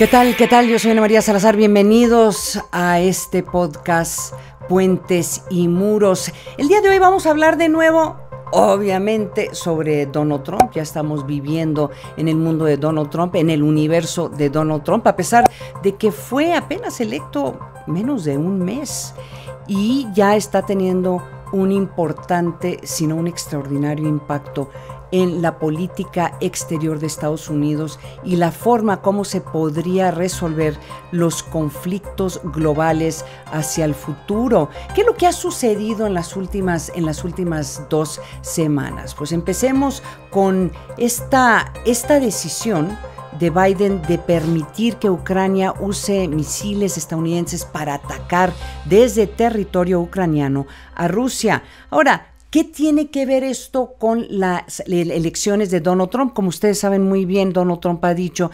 ¿Qué tal? ¿Qué tal? Yo soy Ana María Salazar. Bienvenidos a este podcast Puentes y Muros. El día de hoy vamos a hablar de nuevo, obviamente, sobre Donald Trump. Ya estamos viviendo en el mundo de Donald Trump, en el universo de Donald Trump, a pesar de que fue apenas electo menos de un mes y ya está teniendo un importante, si no un extraordinario impacto en la política exterior de Estados Unidos y la forma como se podría resolver los conflictos globales hacia el futuro. ¿Qué es lo que ha sucedido en las últimas 2 semanas? Pues empecemos con esta decisión de Biden de permitir que Ucrania use misiles estadounidenses para atacar desde territorio ucraniano a Rusia. Ahora, ¿qué tiene que ver esto con las elecciones de Donald Trump? Como ustedes saben muy bien, Donald Trump ha dijo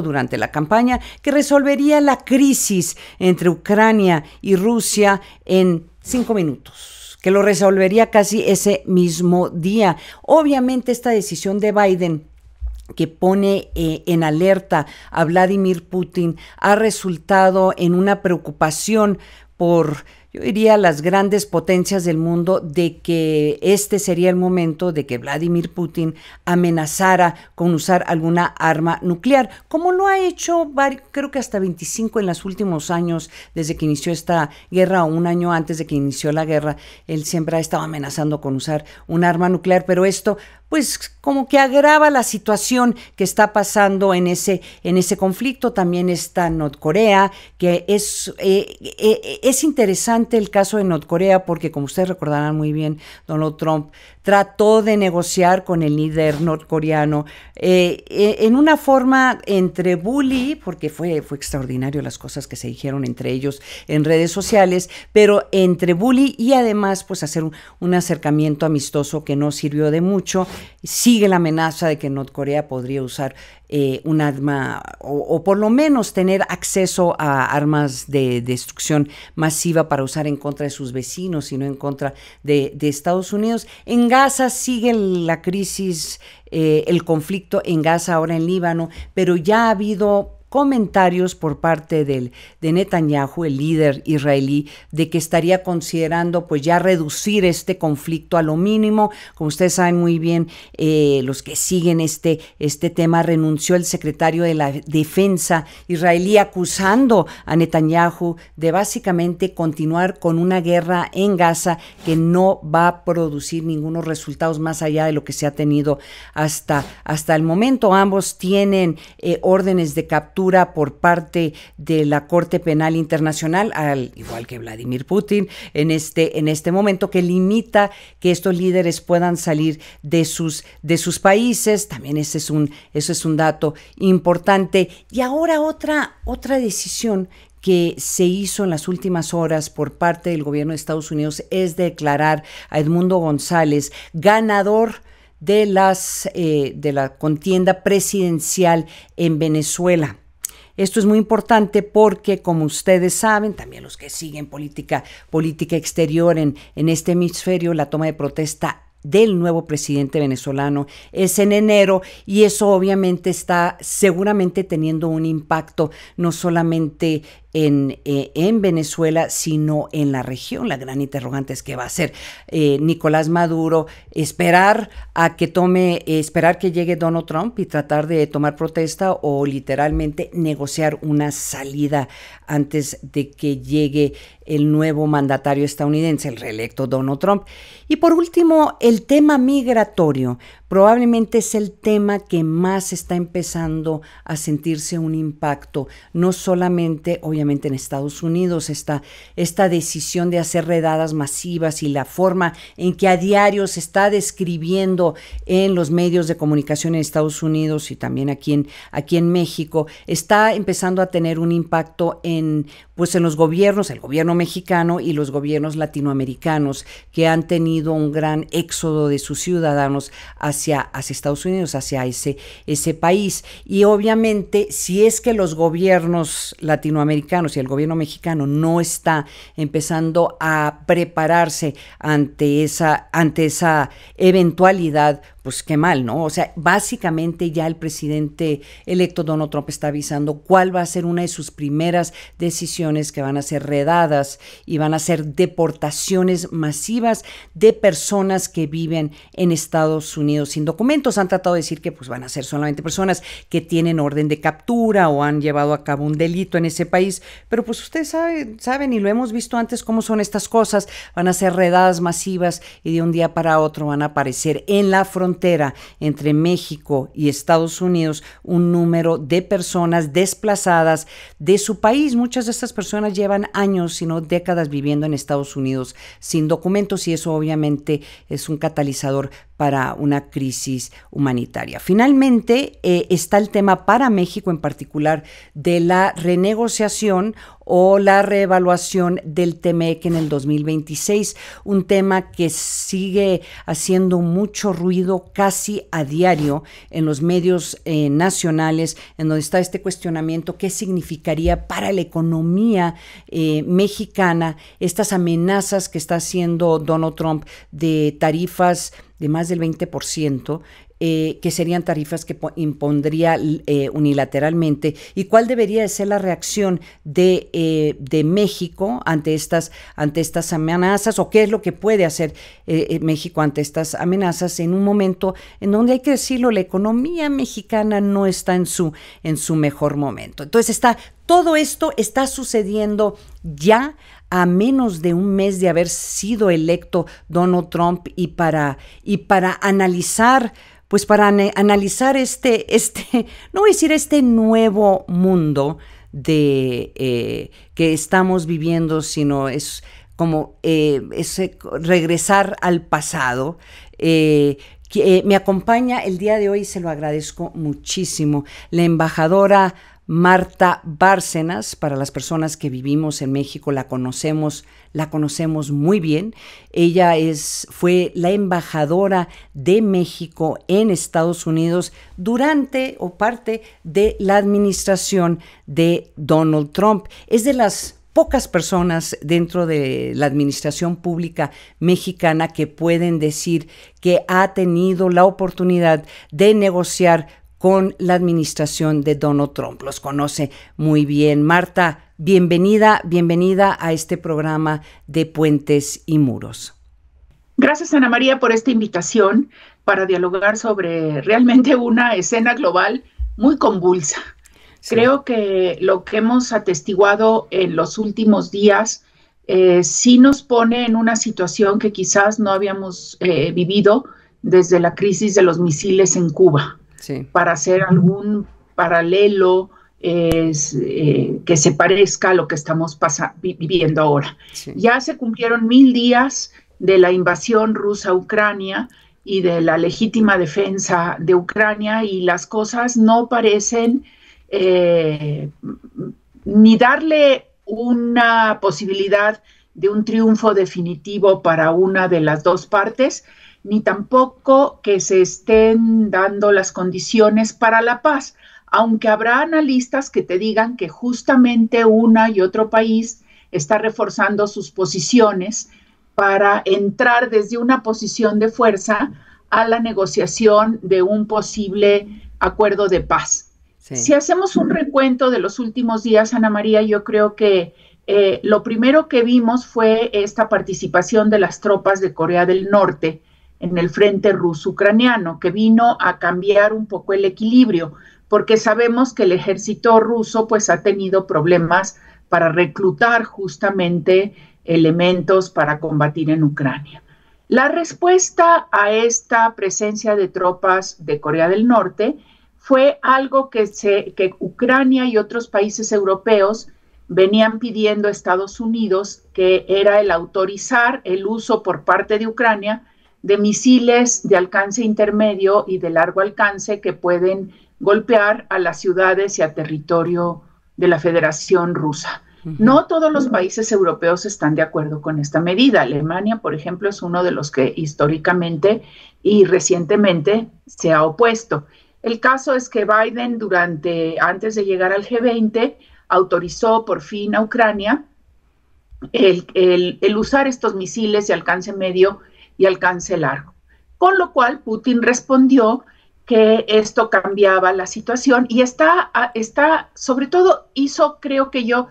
durante la campaña que resolvería la crisis entre Ucrania y Rusia en 5 minutos, que lo resolvería casi ese mismo día. Obviamente esta decisión de Biden, que pone en alerta a Vladimir Putin, ha resultado en una preocupación por, yo diría, las grandes potencias del mundo, de que este sería el momento de que Vladimir Putin amenazara con usar alguna arma nuclear, como lo ha hecho, creo que hasta 25 en los últimos años, desde que inició esta guerra, o un año antes de que inició la guerra, él siempre ha estado amenazando con usar un arma nuclear, pero esto pues como que agrava la situación que está pasando en ese conflicto. También está Nordcorea, que es interesante el caso de Nordcorea porque, como ustedes recordarán muy bien, Donald Trump trató de negociar con el líder norcoreano en una forma entre bully, porque fue extraordinario las cosas que se dijeron entre ellos en redes sociales, pero entre bully y además pues hacer un acercamiento amistoso que no sirvió de mucho. Sigue la amenaza de que Norcorea podría usar un arma o por lo menos tener acceso a armas de destrucción masiva para usar en contra de sus vecinos y no en contra de Estados Unidos. En Gaza sigue la crisis, el conflicto en Gaza, ahora en Líbano, pero ya ha habido comentarios por parte de Netanyahu, el líder israelí, de que estaría considerando pues ya reducir este conflicto a lo mínimo. Como ustedes saben muy bien, los que siguen este tema, renunció el secretario de la defensa israelí, acusando a Netanyahu de básicamente continuar con una guerra en Gaza que no va a producir ningunos resultados más allá de lo que se ha tenido hasta el momento. Ambos tienen órdenes de captura por parte de la Corte Penal Internacional, al igual que Vladimir Putin, en este momento, que limita que estos líderes puedan salir de sus países. También ese es un dato importante. Y ahora otra decisión que se hizo en las últimas horas por parte del gobierno de Estados Unidos es declarar a Edmundo González ganador de la contienda presidencial en Venezuela. Esto es muy importante porque, como ustedes saben, también los que siguen política exterior en este hemisferio, la toma de protesta del nuevo presidente venezolano es en enero, y eso obviamente está seguramente teniendo un impacto no solamente en Venezuela, sino en la región. La gran interrogante es qué va a hacer Nicolás Maduro, esperar que llegue Donald Trump y tratar de tomar protesta, o literalmente negociar una salida antes de que llegue el nuevo mandatario estadounidense, el reelecto Donald Trump. Y por último, el tema migratorio probablemente es el tema que más está empezando a sentirse un impacto, no solamente obviamente en Estados Unidos, esta decisión de hacer redadas masivas y la forma en que a diario se está describiendo en los medios de comunicación en Estados Unidos y también aquí en México, está empezando a tener un impacto en los gobiernos, el gobierno mexicano y los gobiernos latinoamericanos, que han tenido un gran éxodo de sus ciudadanos hacia Estados Unidos, hacia ese país. Y obviamente, si es que los gobiernos latinoamericanos y el gobierno mexicano no está empezando a prepararse ante esa eventualidad, pues qué mal, ¿no? O sea, básicamente ya el presidente electo Donald Trump está avisando cuál va a ser una de sus primeras decisiones, que van a ser redadas y van a ser deportaciones masivas de personas que viven en Estados Unidos sin documentos. Han tratado de decir que pues van a ser solamente personas que tienen orden de captura o han llevado a cabo un delito en ese país, pero pues ustedes saben y lo hemos visto antes cómo son estas cosas. Van a ser redadas masivas y de un día para otro van a aparecer en la frontera entre México y Estados Unidos un número de personas desplazadas de su país. Muchas de estas personas llevan años, si no décadas, viviendo en Estados Unidos sin documentos, y eso obviamente es un catalizador para una crisis humanitaria. Finalmente está el tema para México en particular de la renegociación o la reevaluación del TMEC en el 2026, un tema que sigue haciendo mucho ruido casi a diario en los medios nacionales, en donde está este cuestionamiento: ¿qué significaría para la economía mexicana estas amenazas que está haciendo Donald Trump de tarifas de más del 20%, que serían tarifas que impondría unilateralmente, y cuál debería ser la reacción de México ante estas amenazas, o qué es lo que puede hacer México ante estas amenazas en un momento en donde, hay que decirlo, la economía mexicana no está en su mejor momento? Entonces todo esto está sucediendo ya a menos de un mes de haber sido electo Donald Trump, y para analizar, pues para analizar no voy a decir este nuevo mundo que estamos viviendo, sino es como regresar al pasado. Que me acompaña el día de hoy, se lo agradezco muchísimo, la embajadora Marta Bárcenas. Para las personas que vivimos en México, la conocemos muy bien. Ella fue la embajadora de México en Estados Unidos durante o parte de la administración de Donald Trump. Es de las pocas personas dentro de la administración pública mexicana que pueden decir que ha tenido la oportunidad de negociar con la administración de Donald Trump. Los conoce muy bien. Marta, bienvenida a este programa de Puentes y Muros. Gracias, Ana María, por esta invitación para dialogar sobre realmente una escena global muy convulsa. Sí. Creo que lo que hemos atestiguado en los últimos días sí nos pone en una situación que quizás no habíamos vivido desde la crisis de los misiles en Cuba. Sí. Para hacer algún paralelo que se parezca a lo que estamos viviendo ahora. Sí. Ya se cumplieron 1000 días de la invasión rusa a Ucrania y de la legítima defensa de Ucrania, y las cosas no parecen ni darle una posibilidad de un triunfo definitivo para una de las dos partes, ni tampoco que se estén dando las condiciones para la paz, aunque habrá analistas que te digan que justamente una y otro país está reforzando sus posiciones para entrar desde una posición de fuerza a la negociación de un posible acuerdo de paz. Sí. Si hacemos un recuento de los últimos días, Ana María, yo creo que lo primero que vimos fue esta participación de las tropas de Corea del Norte en el frente ruso-ucraniano, que vino a cambiar un poco el equilibrio, porque sabemos que el ejército ruso pues ha tenido problemas para reclutar justamente elementos para combatir en Ucrania. La respuesta a esta presencia de tropas de Corea del Norte fue algo que Ucrania y otros países europeos venían pidiendo a Estados Unidos, que era el autorizar el uso por parte de Ucrania de misiles de alcance intermedio y de largo alcance que pueden golpear a las ciudades y a territorio de la Federación Rusa. No todos los países europeos están de acuerdo con esta medida. Alemania, por ejemplo, es uno de los que históricamente y recientemente se ha opuesto. El caso es que Biden, antes de llegar al G20, autorizó por fin a Ucrania el usar estos misiles de alcance medio y alcance largo. con lo cual Putin respondió que esto cambiaba la situación y está sobre todo hizo, creo que yo,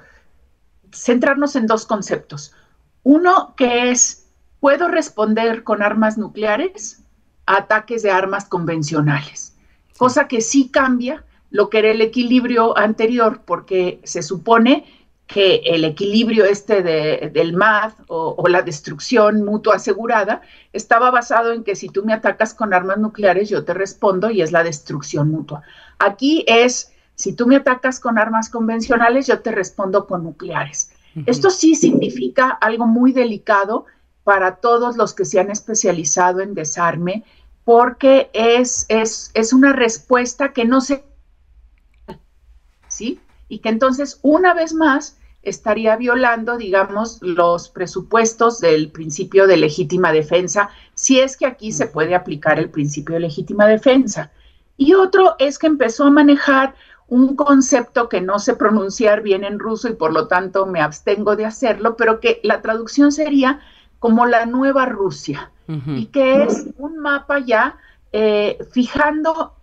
centrarnos en dos conceptos. Uno que es, ¿puedo responder con armas nucleares a ataques de armas convencionales? Cosa que sí cambia lo que era el equilibrio anterior, porque se supone que el equilibrio del MAD o la destrucción mutua asegurada estaba basado en que si tú me atacas con armas nucleares yo te respondo y es la destrucción mutua. Aquí es, si tú me atacas con armas convencionales yo te respondo con nucleares. Uh-huh. Esto sí significa algo muy delicado para todos los que se han especializado en desarme, porque es una respuesta que no se... ¿Sí? Y que entonces una vez más estaría violando, digamos, los presupuestos del principio de legítima defensa, si es que aquí se puede aplicar el principio de legítima defensa. Y otro es que empezó a manejar un concepto que no sé pronunciar bien en ruso y por lo tanto me abstengo de hacerlo, pero que la traducción sería como la nueva Rusia, y que es un mapa ya fijando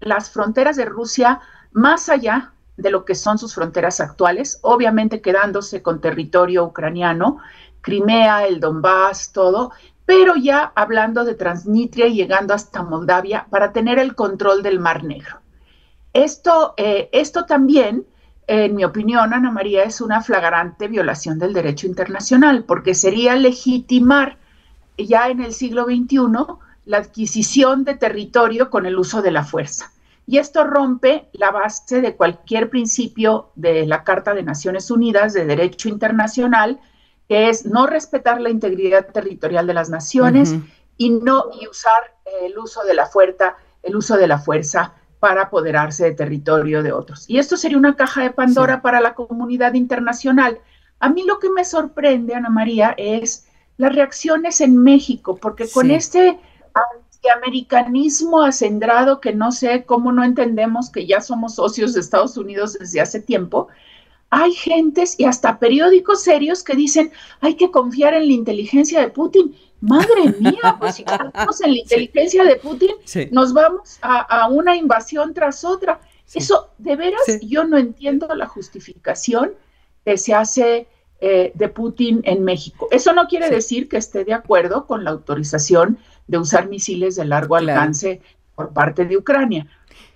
las fronteras de Rusia más allá de lo que son sus fronteras actuales, obviamente quedándose con territorio ucraniano, Crimea, el Donbass, todo, pero ya hablando de Transnistria y llegando hasta Moldavia para tener el control del Mar Negro. Esto también, en mi opinión, Ana María, es una flagrante violación del derecho internacional, porque sería legitimar ya en el siglo XXI la adquisición de territorio con el uso de la fuerza. Y esto rompe la base de cualquier principio de la Carta de Naciones Unidas de Derecho Internacional, que es no respetar la integridad territorial de las naciones y usar el uso de la fuerza para apoderarse de territorio de otros. Y esto sería una caja de Pandora para la comunidad internacional. A mí lo que me sorprende, Ana María, es las reacciones en México, porque con este antiamericanismo acendrado que no sé cómo no entendemos que ya somos socios de Estados Unidos desde hace tiempo, hay gentes y hasta periódicos serios que dicen hay que confiar en la inteligencia de Putin. Madre mía, pues si confiamos en la inteligencia de Putin, nos vamos a una invasión tras otra. Eso, de veras, yo no entiendo la justificación que se hace de Putin en México. Eso no quiere decir que esté de acuerdo con la autorización de usar misiles de largo alcance por parte de Ucrania.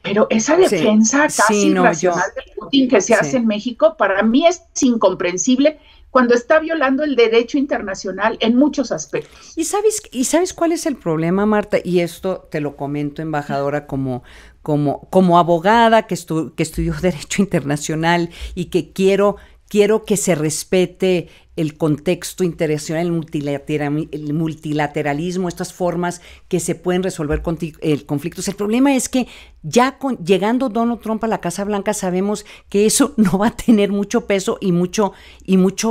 Pero esa defensa casi irracional de Putin que se hace en México, para mí es incomprensible cuando está violando el derecho internacional en muchos aspectos. ¿Y sabes cuál es el problema, Marta? Y esto te lo comento, embajadora, como abogada que estudió Derecho Internacional y que quiero que se respete el contexto internacional, el multilateralismo, estas formas que se pueden resolver conflictos. El problema es que ya llegando Donald Trump a la Casa Blanca sabemos que eso no va a tener mucho peso y mucho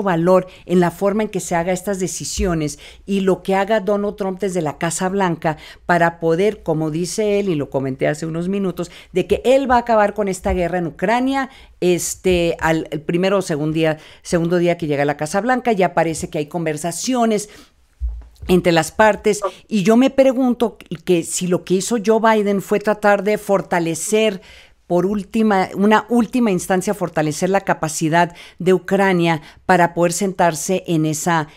valor en la forma en que se hagan estas decisiones y lo que haga Donald Trump desde la Casa Blanca para poder, como dice él, y lo comenté hace unos minutos, de que él va a acabar con esta guerra en Ucrania al primero o segundo día que llega a la Casa Blanca. Ya parece que hay conversaciones entre las partes y yo me pregunto que si lo que hizo Joe Biden fue tratar de fortalecer fortalecer la capacidad de Ucrania para poder sentarse en esa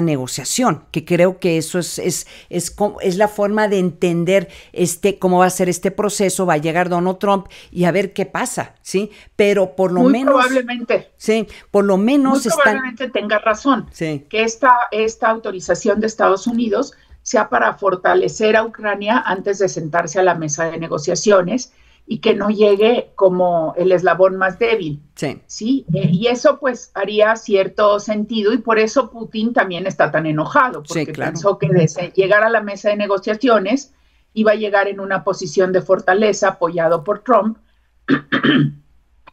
negociación, que creo que eso es la forma de entender cómo va a ser este proceso. Va a llegar Donald Trump y a ver qué pasa, ¿sí? Pero por lo menos probablemente. Sí, por lo menos probablemente tenga razón, que esta autorización de Estados Unidos sea para fortalecer a Ucrania antes de sentarse a la mesa de negociaciones y que no llegue como el eslabón más débil, ¿sí? Y eso pues haría cierto sentido y por eso Putin también está tan enojado, porque pensó que de llegar a la mesa de negociaciones iba a llegar en una posición de fortaleza apoyado por Trump.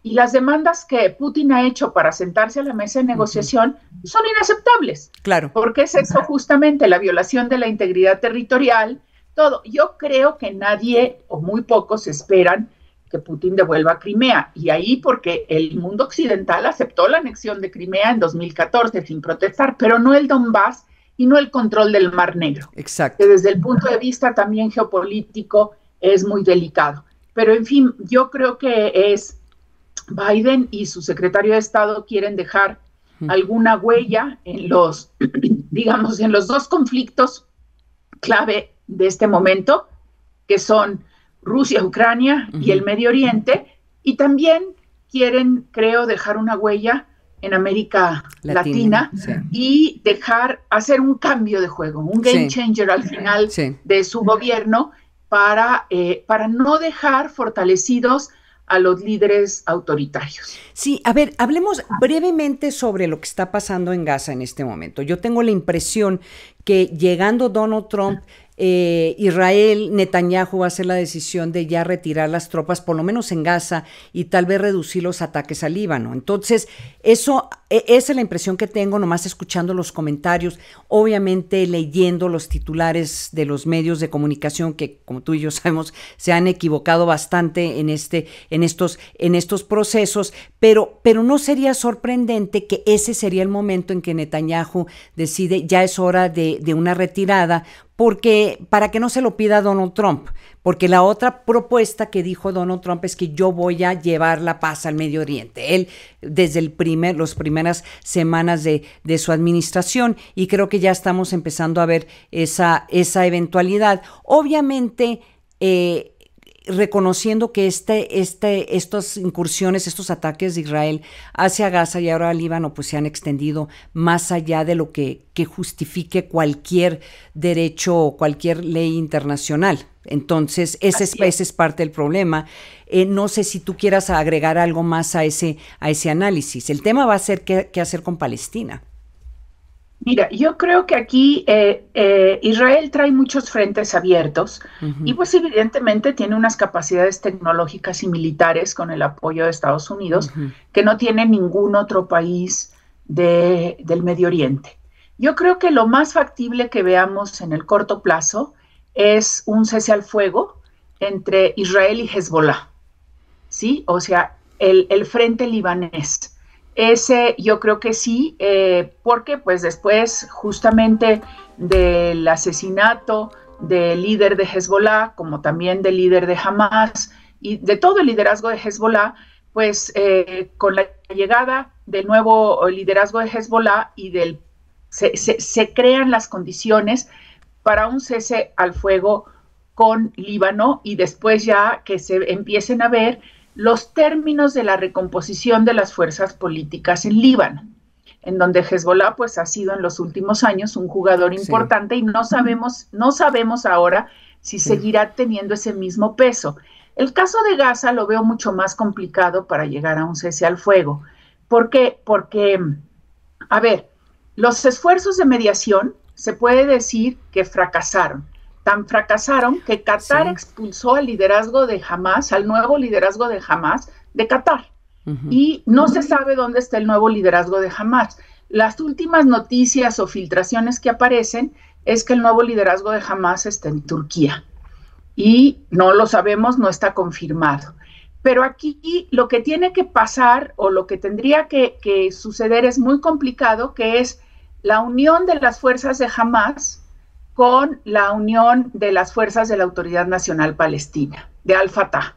Y las demandas que Putin ha hecho para sentarse a la mesa de negociación son inaceptables, porque es eso justamente, la violación de la integridad territorial, todo. Yo creo que nadie o muy pocos esperan que Putin devuelva a Crimea, y ahí porque el mundo occidental aceptó la anexión de Crimea en 2014 sin protestar, pero no el Donbass y no el control del Mar Negro. Exacto. Que desde el punto de vista también geopolítico es muy delicado. Pero en fin, yo creo que es Biden y su secretario de Estado quieren dejar alguna huella en los, digamos, en los dos conflictos clave de este momento, que son Rusia, Ucrania y el Medio Oriente, y también quieren, creo, dejar una huella en América Latina, y dejar hacer un cambio de juego, un game changer al final de su gobierno para no dejar fortalecidos a los líderes autoritarios. Sí, a ver, hablemos brevemente sobre lo que está pasando en Gaza en este momento. Yo tengo la impresión que llegando Donald Trump, Israel, Netanyahu va a hacer la decisión de ya retirar las tropas, por lo menos en Gaza, y tal vez reducir los ataques al Líbano. Entonces, eso, esa es la impresión que tengo, nomás escuchando los comentarios, obviamente leyendo los titulares de los medios de comunicación que, como tú y yo sabemos, se han equivocado bastante en estos procesos, pero no sería sorprendente que ese sería el momento en que Netanyahu decide ya es hora de una retirada, porque para que no se lo pida Donald Trump, porque la otra propuesta que dijo Donald Trump es que yo voy a llevar la paz al Medio Oriente. Él desde las primeras semanas de su administración, y creo que ya estamos empezando a ver esa eventualidad. Obviamente, reconociendo que estas incursiones, estos ataques de Israel hacia Gaza y ahora Líbano, pues se han extendido más allá de lo que justifique cualquier derecho o cualquier ley internacional. Entonces, ese es parte del problema. No sé si tú quieras agregar algo más a ese análisis. El tema va a ser qué hacer con Palestina. Mira, yo creo que aquí Israel trae muchos frentes abiertos y pues evidentemente tiene unas capacidades tecnológicas y militares con el apoyo de Estados Unidos que no tiene ningún otro país del Medio Oriente. Yo creo que lo más factible que veamos en el corto plazo es un cese al fuego entre Israel y Hezbolá, ¿sí? O sea, el frente libanés. Ese yo creo que sí, porque pues después justamente del asesinato del líder de Hezbolá, como también del líder de Hamas y de todo el liderazgo de Hezbolá, pues con la llegada del nuevo liderazgo de Hezbolá y se crean las condiciones para un cese al fuego con Líbano, y después ya que se empiecen a ver los términos de la recomposición de las fuerzas políticas en Líbano, en donde Hezbolá pues ha sido en los últimos años un jugador importante y no sabemos ahora si seguirá teniendo ese mismo peso. El caso de Gaza lo veo mucho más complicado para llegar a un cese al fuego. ¿Por qué? Porque, a ver, los esfuerzos de mediación se puede decir que fracasaron. Tan fracasaron que Qatar expulsó al liderazgo de Hamas, al nuevo liderazgo de Hamas de Qatar. Y no se sabe dónde está el nuevo liderazgo de Hamas. Las últimas noticias o filtraciones que aparecen es que el nuevo liderazgo de Hamas está en Turquía. Y no lo sabemos, no está confirmado. Pero aquí lo que tiene que pasar o lo que tendría que suceder es muy complicado, que es la unión de las fuerzas de Hamas con la unión de las fuerzas de la Autoridad Nacional Palestina, de Al-Fatah,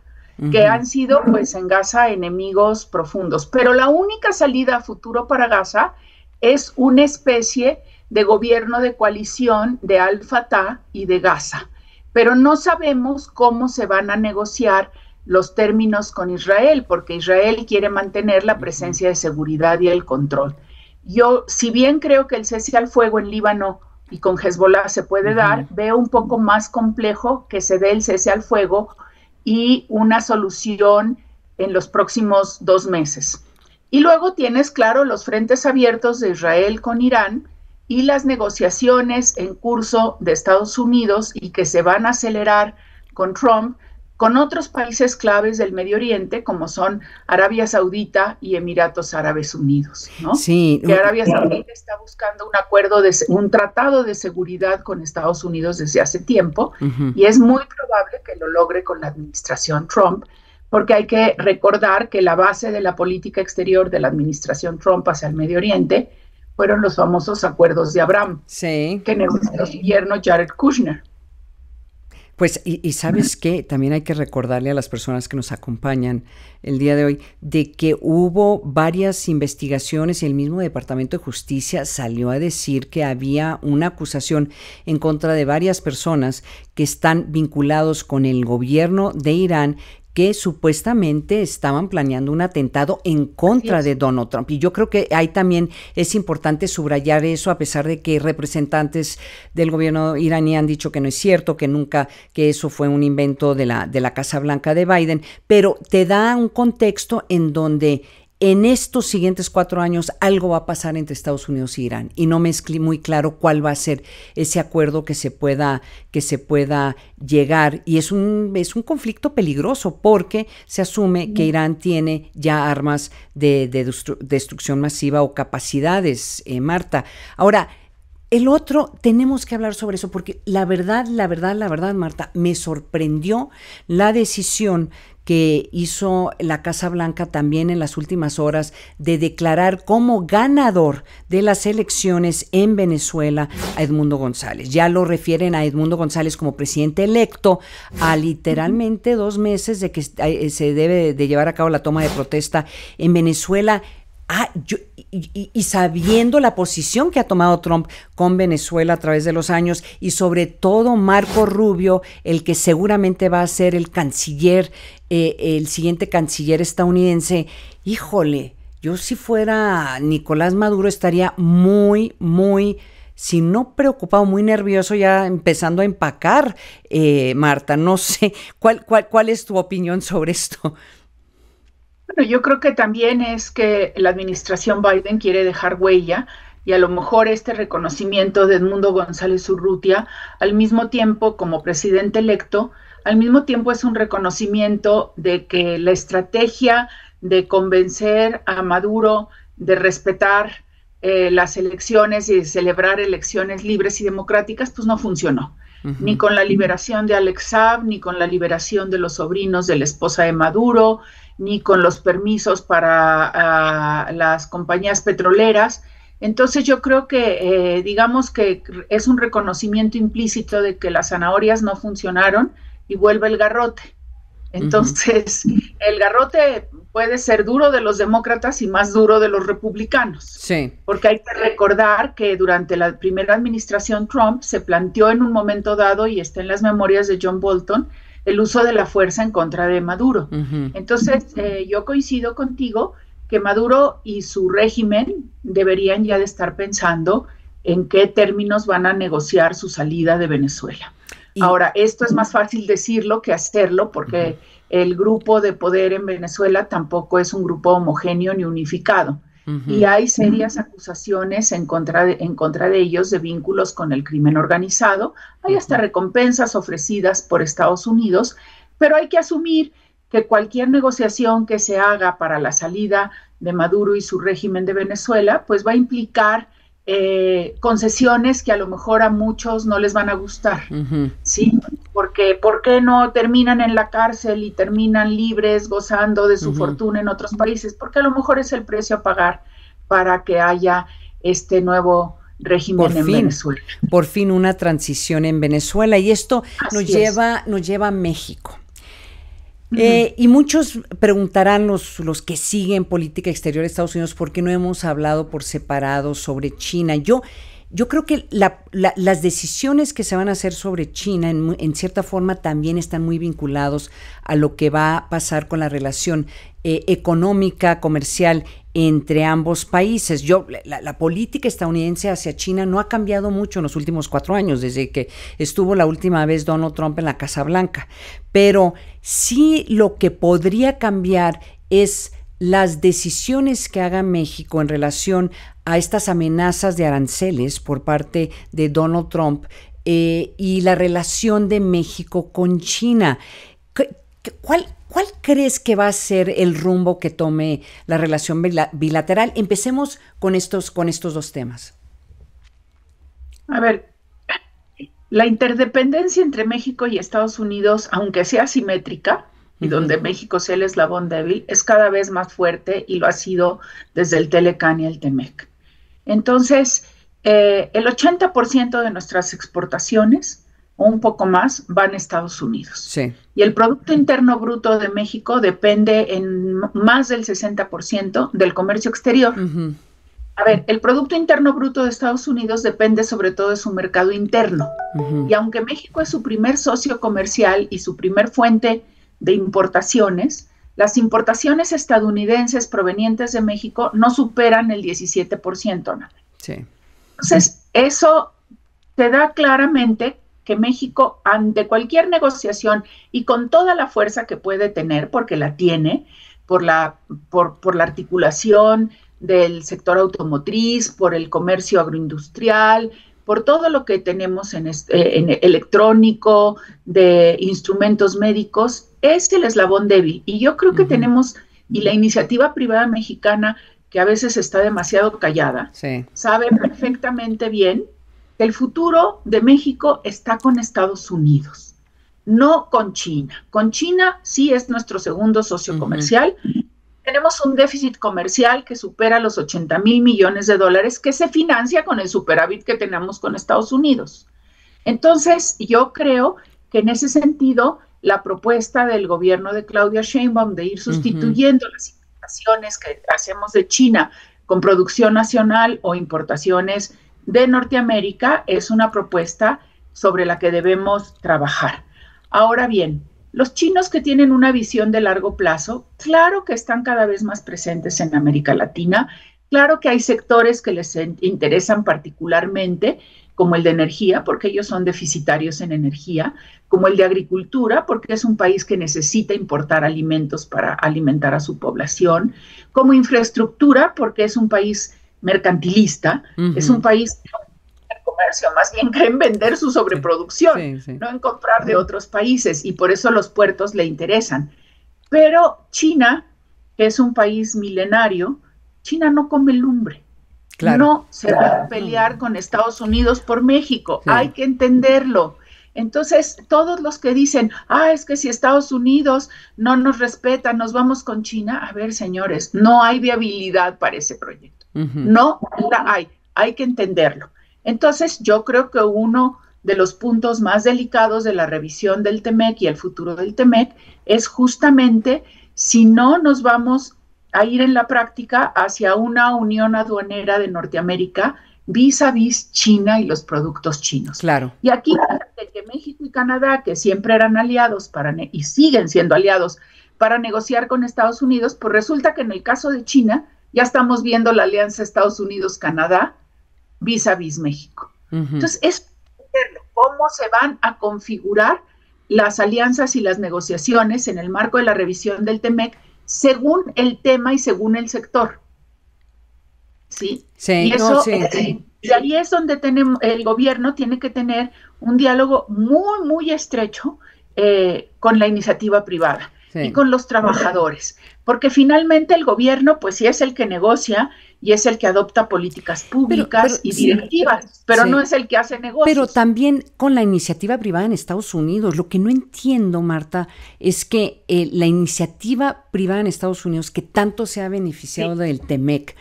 que han sido pues en Gaza enemigos profundos. Pero la única salida a futuro para Gaza es una especie de gobierno de coalición de Al-Fatah y de Gaza. Pero no sabemos cómo se van a negociar los términos con Israel, porque Israel quiere mantener la presencia de seguridad y el control. Yo, si bien creo que el cese al fuego en Líbano y con Hezbolá se puede dar, veo un poco más complejo que se dé el cese al fuego y una solución en los próximos 2 meses. Y luego tienes, claro, los frentes abiertos de Israel con Irán y las negociaciones en curso de Estados Unidos y que se van a acelerar con Trump, con otros países claves del Medio Oriente, como son Arabia Saudita y Emiratos Árabes Unidos, ¿no? Sí. Que Arabia Saudita está buscando un acuerdo, un tratado de seguridad con Estados Unidos desde hace tiempo, y es muy probable que lo logre con la administración Trump, porque hay que recordar que la base de la política exterior de la administración Trump hacia el Medio Oriente fueron los famosos acuerdos de Abraham, sí, que negoció el gobierno Jared Kushner. Pues, y ¿sabes qué? También hay que recordarle a las personas que nos acompañan el día de hoy de que hubo varias investigaciones y el mismo Departamento de Justicia salió a decir que había una acusación en contra de varias personas que están vinculados con el gobierno de Irán, que supuestamente estaban planeando un atentado en contra de Donald Trump. Y yo creo que ahí también es importante subrayar eso, a pesar de que representantes del gobierno iraní han dicho que no es cierto, que nunca, que eso fue un invento de la Casa Blanca de Biden, pero te da un contexto en donde en estos siguientes 4 años algo va a pasar entre Estados Unidos e Irán, y no me es muy claro cuál va a ser ese acuerdo que se pueda llegar, y es un conflicto peligroso porque se asume que Irán tiene ya armas de destrucción masiva o capacidades, Marta. Ahora, el otro, tenemos que hablar sobre eso porque la verdad, Marta, me sorprendió la decisión que hizo la Casa Blanca también en las últimas horas de declarar como ganador de las elecciones en Venezuela a Edmundo González. Ya lo refieren a Edmundo González como presidente electo a literalmente 2 meses de que se debe de llevar a cabo la toma de protesta en Venezuela. Y sabiendo la posición que ha tomado Trump con Venezuela a través de los años, y sobre todo Marco Rubio, el que seguramente va a ser el canciller, el siguiente canciller estadounidense, híjole, yo si fuera Nicolás Maduro estaría muy, muy, si no preocupado, muy nervioso, ya empezando a empacar, Marta, no sé, ¿cuál es tu opinión sobre esto? Bueno, yo creo que también es que la administración Biden quiere dejar huella, y a lo mejor este reconocimiento de Edmundo González Urrutia, al mismo tiempo como presidente electo, al mismo tiempo es un reconocimiento de que la estrategia de convencer a Maduro de respetar las elecciones y de celebrar elecciones libres y democráticas, pues no funcionó. Ni con la liberación de Alex Saab, ni con la liberación de los sobrinos de la esposa de Maduro, ni con los permisos para las compañías petroleras. Entonces yo creo que, digamos que es un reconocimiento implícito de que las zanahorias no funcionaron y vuelve el garrote. Entonces, el garrote puede ser duro de los demócratas y más duro de los republicanos. Sí. Porque hay que recordar que durante la primera administración Trump se planteó en un momento dado, y está en las memorias de John Bolton, el uso de la fuerza en contra de Maduro. Entonces, yo coincido contigo que Maduro y su régimen deberían ya de estar pensando en qué términos van a negociar su salida de Venezuela. Ahora, esto es más fácil decirlo que hacerlo, porque el grupo de poder en Venezuela tampoco es un grupo homogéneo ni unificado. Y hay serias acusaciones en contra de ellos de vínculos con el crimen organizado. Hay hasta recompensas ofrecidas por Estados Unidos, pero hay que asumir que cualquier negociación que se haga para la salida de Maduro y su régimen de Venezuela, pues va a implicar concesiones que a lo mejor a muchos no les van a gustar, ¿sí? Porque ¿por qué no terminan en la cárcel y terminan libres gozando de su fortuna en otros países? Porque a lo mejor es el precio a pagar para que haya este nuevo régimen Venezuela. Por fin una transición en Venezuela, y esto nos lleva a México. Y muchos preguntarán, los que siguen política exterior de Estados Unidos, ¿por qué no hemos hablado por separado sobre China? Yo creo que las decisiones que se van a hacer sobre China, en cierta forma, también están muy vinculados a lo que va a pasar con la relación económica, comercial entre ambos países. La política estadounidense hacia China no ha cambiado mucho en los últimos 4 años, desde que estuvo la última vez Donald Trump en la Casa Blanca. Pero sí, lo que podría cambiar es las decisiones que haga México en relación a estas amenazas de aranceles por parte de Donald Trump, y la relación de México con China. ¿Cuál crees que va a ser el rumbo que tome la relación bilateral? Empecemos con estos 2 temas. A ver, la interdependencia entre México y Estados Unidos, aunque sea asimétrica, y donde México sea el eslabón débil, es cada vez más fuerte, y lo ha sido desde el TLCAN y el TMEC. Entonces, el 80% de nuestras exportaciones, o un poco más, van a Estados Unidos. Sí. Y el Producto Interno Bruto de México depende en más del 60% del comercio exterior. Uh-huh. A ver, el Producto Interno Bruto de Estados Unidos depende sobre todo de su mercado interno. Uh-huh. Y aunque México es su primer socio comercial y su primer fuente de importaciones, las importaciones estadounidenses provenientes de México no superan el 17%. ¿No? Sí. Entonces, eso te da claramente que México, ante cualquier negociación y con toda la fuerza que puede tener, porque la tiene, por la articulación del sector automotriz, por el comercio agroindustrial, por todo lo que tenemos en electrónico, de instrumentos médicos, es el eslabón débil. Y yo creo que tenemos, y la iniciativa privada mexicana, que a veces está demasiado callada, sí, sabe perfectamente bien que el futuro de México está con Estados Unidos, no con China. Con China sí es nuestro segundo socio comercial. Tenemos un déficit comercial que supera los $80 mil millones que se financia con el superávit que tenemos con Estados Unidos. Entonces, yo creo que en ese sentido, la propuesta del gobierno de Claudia Sheinbaum de ir sustituyendo las importaciones que hacemos de China con producción nacional o importaciones de Norteamérica es una propuesta sobre la que debemos trabajar. Ahora bien, los chinos que tienen una visión de largo plazo, claro que están cada vez más presentes en América Latina, claro que hay sectores que les interesan particularmente, como el de energía, porque ellos son deficitarios en energía, como el de agricultura, porque es un país que necesita importar alimentos para alimentar a su población, como infraestructura, porque es un país mercantilista, es un país que comercio, más bien que en vender su sobreproducción, no en comprar de otros países, y por eso los puertos le interesan. Pero China, que es un país milenario, China no come lumbre, no se va a pelear con Estados Unidos por México, hay que entenderlo. Entonces, todos los que dicen, es que si Estados Unidos no nos respeta, nos vamos con China, a ver, señores, no hay viabilidad para ese proyecto, no la hay que entenderlo. Entonces, yo creo que uno de los puntos más delicados de la revisión del TMEC y el futuro del TMEC es justamente si no nos vamos a ir en la práctica hacia una unión aduanera de Norteamérica vis a vis China y los productos chinos. Claro. Y aquí, que México y Canadá, que siempre eran aliados y siguen siendo aliados para negociar con Estados Unidos, pues resulta que en el caso de China ya estamos viendo la alianza Estados Unidos-Canadá vis a vis México. Entonces, es cómo se van a configurar las alianzas y las negociaciones en el marco de la revisión del TMEC según el tema y según el sector. ¿Sí? Y ahí es donde tenemos, el gobierno tiene que tener un diálogo muy, muy estrecho con la iniciativa privada y con los trabajadores, porque finalmente el gobierno, pues sí es el que negocia y es el que adopta políticas públicas y directivas, pero no es el que hace negocios. Pero también con la iniciativa privada en Estados Unidos, lo que no entiendo, Marta, es que la iniciativa privada en Estados Unidos, que tanto se ha beneficiado del TMEC,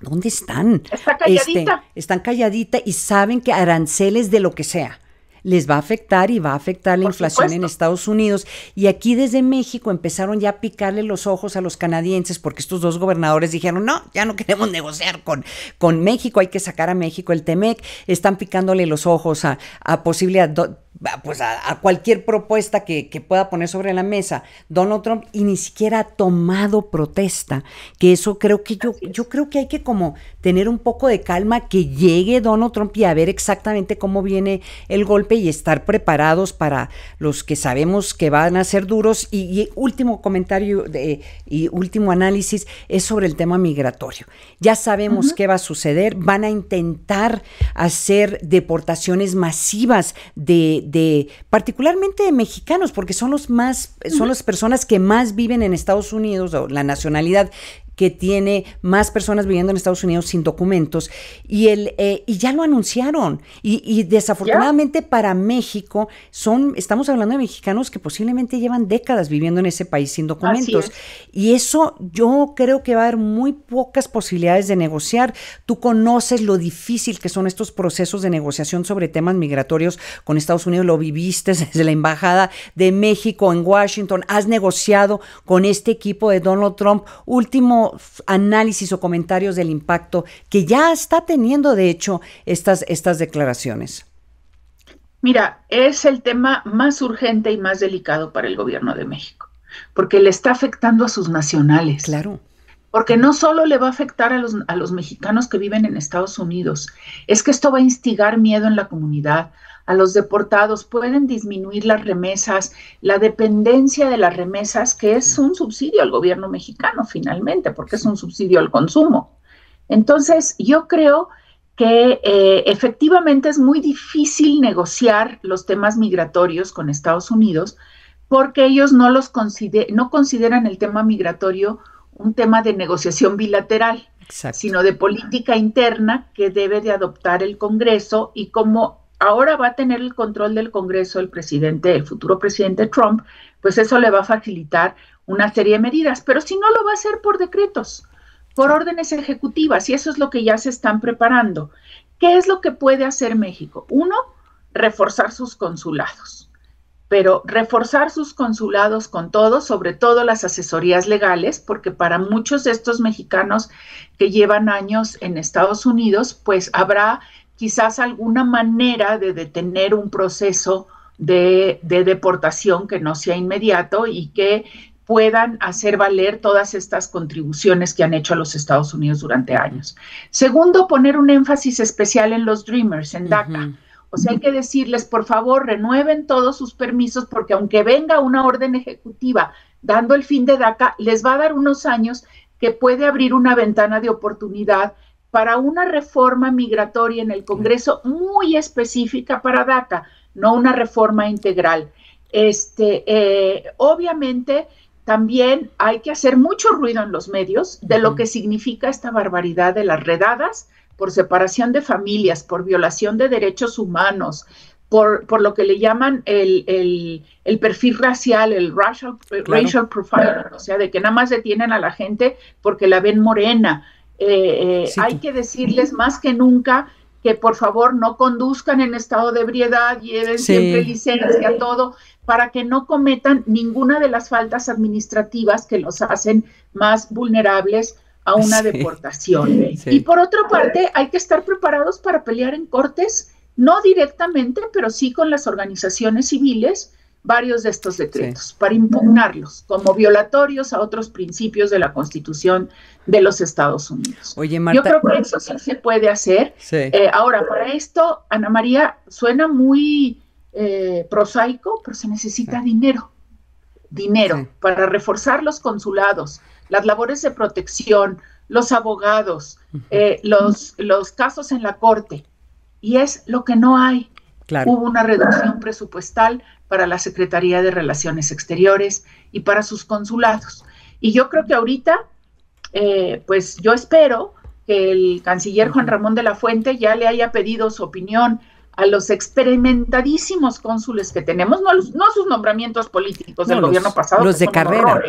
¿dónde están? Está calladita. Están calladita y saben que aranceles de lo que sea les va a afectar y va a afectar la inflación en Estados Unidos. Y aquí desde México empezaron ya a picarle los ojos a los canadienses porque estos dos gobernadores dijeron, no, ya no queremos negociar con México, hay que sacar a México el TMEC. Están picándole los ojos a cualquier propuesta que pueda poner sobre la mesa Donald Trump, y ni siquiera ha tomado protesta, que eso creo que yo creo que hay que como tener un poco de calma, que llegue Donald Trump y a ver exactamente cómo viene el golpe y estar preparados para los que sabemos que van a ser duros. Y último comentario y último análisis es sobre el tema migratorio. Ya sabemos qué va a suceder, van a intentar hacer deportaciones masivas de particularmente de mexicanos, porque son las personas que más viven en Estados Unidos, o la nacionalidad que tiene más personas viviendo en Estados Unidos sin documentos, y ya lo anunciaron, y desafortunadamente para México estamos hablando de mexicanos que posiblemente llevan décadas viviendo en ese país sin documentos, y eso yo creo que va a haber muy pocas posibilidades de negociar. Tú conoces lo difícil que son estos procesos de negociación sobre temas migratorios con Estados Unidos, lo viviste desde la Embajada de México en Washington, has negociado con este equipo de Donald Trump. Último análisis o comentarios del impacto que ya está teniendo, de hecho, estas declaraciones. Mira, es el tema más urgente y más delicado para el gobierno de México, porque le está afectando a sus nacionales. Claro. Porque no solo le va a afectar a los mexicanos que viven en Estados Unidos, es que esto va a instigar miedo en la comunidad, a los deportados, pueden disminuir las remesas, la dependencia de las remesas, que es un subsidio al gobierno mexicano finalmente, porque es un subsidio al consumo. Entonces, yo creo que efectivamente es muy difícil negociar los temas migratorios con Estados Unidos, porque ellos no consideran el tema migratorio un tema de negociación bilateral, sino de política interna que debe de adoptar el Congreso, y como ahora va a tener el control del Congreso el futuro presidente Trump, pues eso le va a facilitar una serie de medidas, pero si no lo va a hacer por decretos, por órdenes ejecutivas, y eso es lo que ya se están preparando. ¿Qué es lo que puede hacer México? Uno, reforzar sus consulados, pero reforzar sus consulados con todo, sobre todo las asesorías legales, porque para muchos de estos mexicanos que llevan años en Estados Unidos, pues habrá quizás alguna manera de detener un proceso de deportación que no sea inmediato y que puedan hacer valer todas estas contribuciones que han hecho a los Estados Unidos durante años. Segundo, poner un énfasis especial en los Dreamers, en DACA. O sea, hay que decirles, por favor, renueven todos sus permisos, porque aunque venga una orden ejecutiva dando el fin de DACA, les va a dar unos años que puede abrir una ventana de oportunidad para una reforma migratoria en el Congreso muy específica para DACA, no una reforma integral. Obviamente, también hay que hacer mucho ruido en los medios de lo que significa esta barbaridad de las redadas por separación de familias, por violación de derechos humanos, por lo que le llaman el perfil racial, el racial profiling, o sea, de que nada más detienen a la gente porque la ven morena. Hay que decirles más que nunca que por favor no conduzcan en estado de ebriedad, lleven siempre licencia, todo, para que no cometan ninguna de las faltas administrativas que los hacen más vulnerables a una deportación. Y por otra parte, hay que estar preparados para pelear en cortes, no directamente, pero sí con las organizaciones civiles, varios de estos decretos, para impugnarlos como violatorios a otros principios de la Constitución de los Estados Unidos. Oye, Marta, yo creo que eso sí se puede hacer. Ahora, para esto, Ana María, suena muy prosaico, pero se necesita dinero para reforzar los consulados, las labores de protección, los abogados, los casos en la corte, y es lo que no hay. Hubo una reducción presupuestal para la Secretaría de Relaciones Exteriores y para sus consulados. Y yo creo que ahorita, pues yo espero que el canciller Juan Ramón de la Fuente ya le haya pedido su opinión a los experimentadísimos cónsules que tenemos, no sus nombramientos políticos del gobierno pasado. Los de carrera.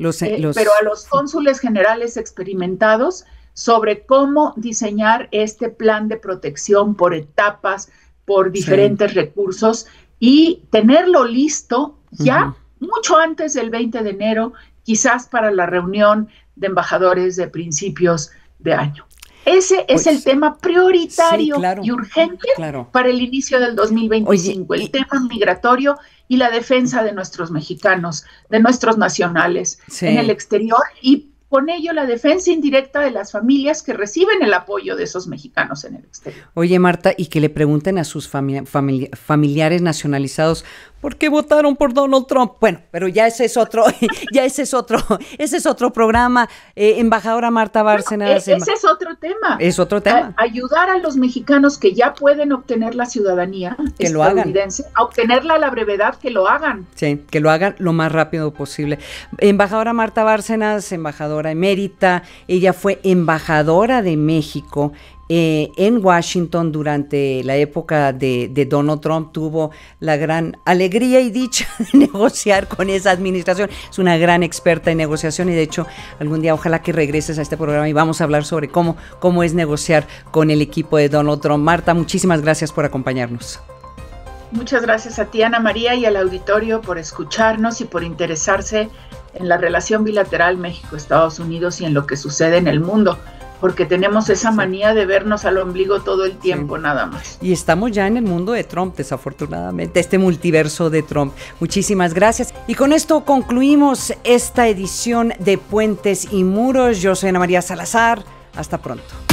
Pero a los cónsules generales experimentados sobre cómo diseñar este plan de protección por etapas, por diferentes recursos, y tenerlo listo ya mucho antes del 20 de enero, quizás para la reunión de embajadores de principios de año. Ese es el tema prioritario y urgente para el inicio del 2025, el tema migratorio y la defensa de nuestros mexicanos, de nuestros nacionales en el exterior, y con ello la defensa indirecta de las familias que reciben el apoyo de esos mexicanos en el exterior. Oye, Marta, y que le pregunten a sus familiares nacionalizados porque votaron por Donald Trump. Bueno, pero ya ese es otro, ese es otro programa. Embajadora Marta Bárcenas. Bueno, ese es otro tema. Es otro tema. Ayudar a los mexicanos que ya pueden obtener la ciudadanía estadounidense, a obtenerla a la brevedad, que lo hagan. Sí, que lo hagan lo más rápido posible. Embajadora Marta Bárcenas, embajadora emérita, ella fue embajadora de México en Washington durante la época de Donald Trump. Tuvo la gran alegría y dicha de negociar con esa administración. Es una gran experta en negociación y de hecho algún día ojalá que regreses a este programa y vamos a hablar sobre cómo es negociar con el equipo de Donald Trump. Marta, muchísimas gracias por acompañarnos. Muchas gracias a ti, Ana María, y al auditorio por escucharnos y por interesarse en la relación bilateral México-Estados Unidos y en lo que sucede en el mundo, porque tenemos esa manía de vernos al ombligo todo el tiempo, nada más. Y estamos ya en el mundo de Trump, desafortunadamente, este multiverso de Trump. Muchísimas gracias. Y con esto concluimos esta edición de Puentes y Muros. Yo soy Ana María Salazar. Hasta pronto.